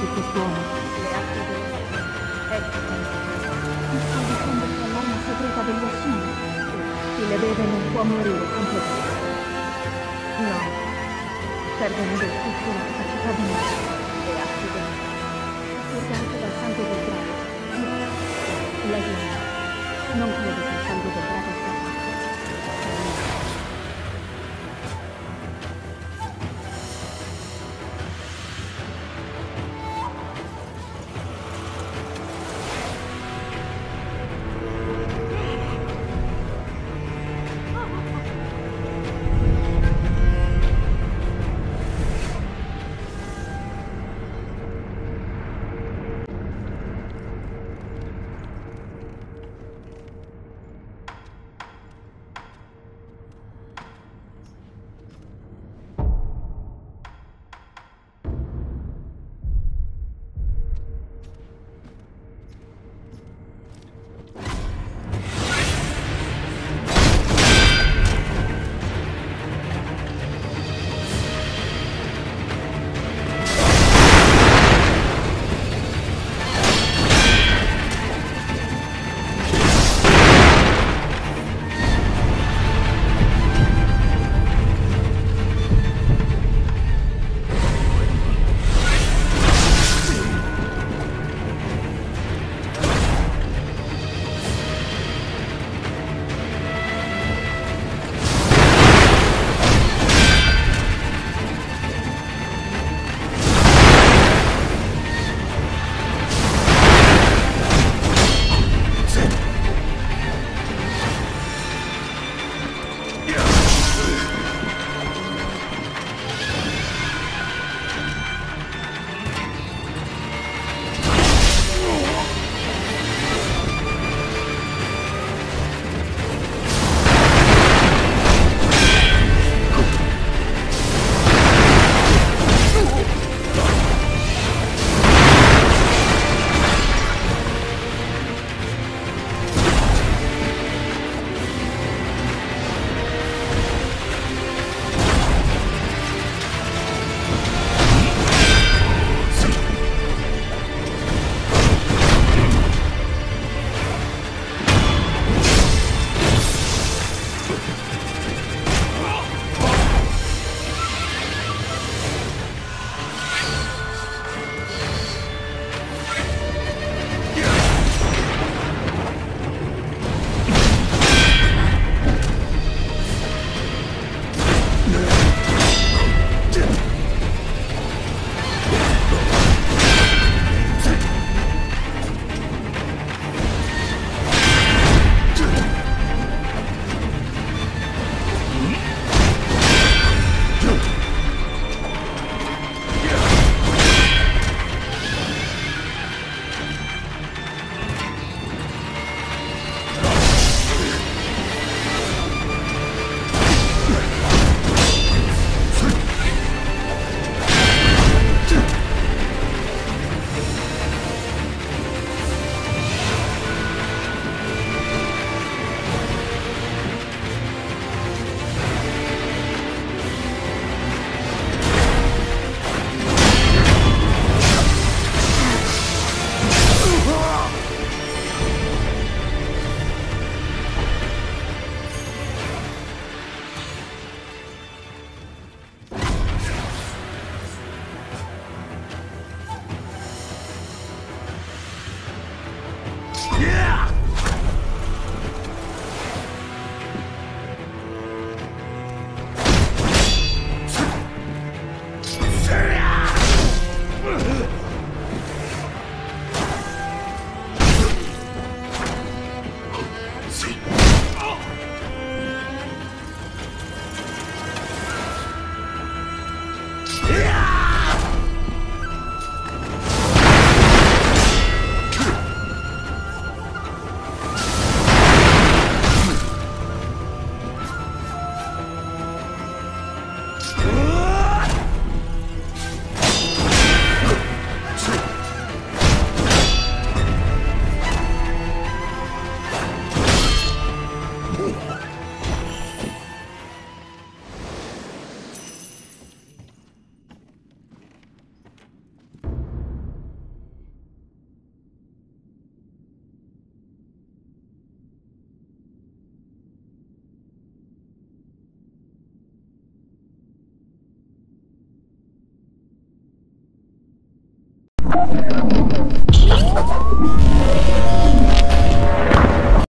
che quest'uomo le acque dell'Oceano. Ecco, mi sta dicendo che è l'arma segreta dell'Oceano. Chi le vede non può morire completamente. No, perdono del tutto la capacità di morire. Le acque dell'Oceano. Anche dal sangue del drago. No, la gente. Non credo che il sangue del drago sia fatto.